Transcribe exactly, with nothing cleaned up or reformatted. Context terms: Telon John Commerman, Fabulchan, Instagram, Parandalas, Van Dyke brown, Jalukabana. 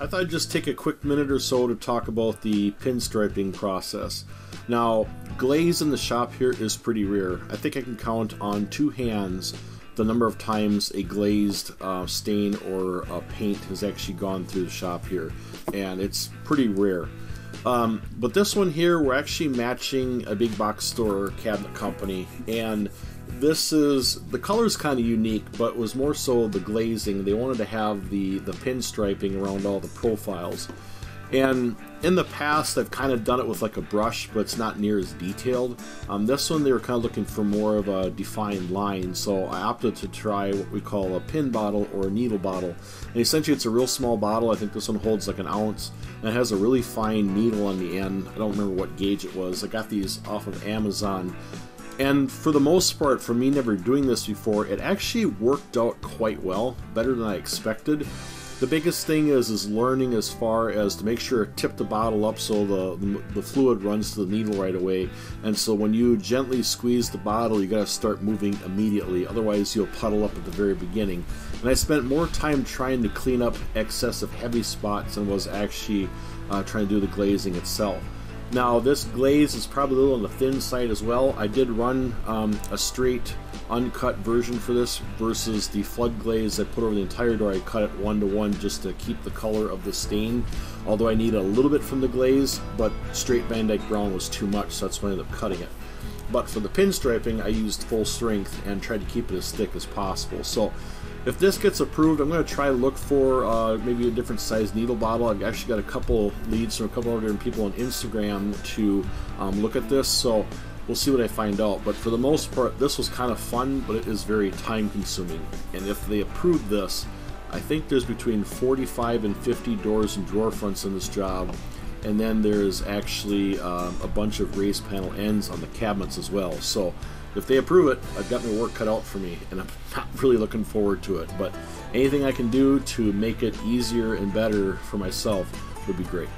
I thought I'd just take a quick minute or so to talk about the pinstriping process. Now, glaze in the shop here is pretty rare. I think I can count on two hands the number of times a glazed uh, stain or a paint has actually gone through the shop here, and it's pretty rare. Um, but this one here, we're actually matching a big box store cabinet company, and this is, the color's kind of unique, but was more so the glazing. They wanted to have the, the pinstriping around all the profiles. And in the past, I've kind of done it with like a brush, but it's not near as detailed. Um, this one, they were kind of looking for more of a defined line, so I opted to try what we call a pin bottle or a needle bottle. And essentially, it's a real small bottle. I think this one holds like an ounce, and it has a really fine needle on the end. I don't remember what gauge it was. I got these off of Amazon. And for the most part, for me never doing this before, it actually worked out quite well, better than I expected. The biggest thing is is learning as far as to make sure to tip the bottle up so the, the fluid runs to the needle right away. And so when you gently squeeze the bottle, you gotta start moving immediately, otherwise you'll puddle up at the very beginning. And I spent more time trying to clean up excessive heavy spots than was actually uh, trying to do the glazing itself. Now this glaze is probably a little on the thin side as well. I did run um, a straight uncut version for this versus the flood glaze I put over the entire door. I cut it one to one just to keep the color of the stain, although I need a little bit from the glaze, but straight Van Dyke brown was too much, so that's why I ended up cutting it. But for the pinstriping, I used full strength and tried to keep it as thick as possible. So if this gets approved, I'm going to try to look for uh, maybe a different size needle bottle. I've actually got a couple leads from a couple of different people on Instagram to um, look at this, so we'll see what I find out. But for the most part, this was kind of fun, but it is very time consuming. And if they approve this, I think there's between forty-five and fifty doors and drawer fronts in this job. And then there's actually uh, a bunch of raised panel ends on the cabinets as well. So if they approve it, I've got my work cut out for me, and I'm not really looking forward to it. But anything I can do to make it easier and better for myself would be great.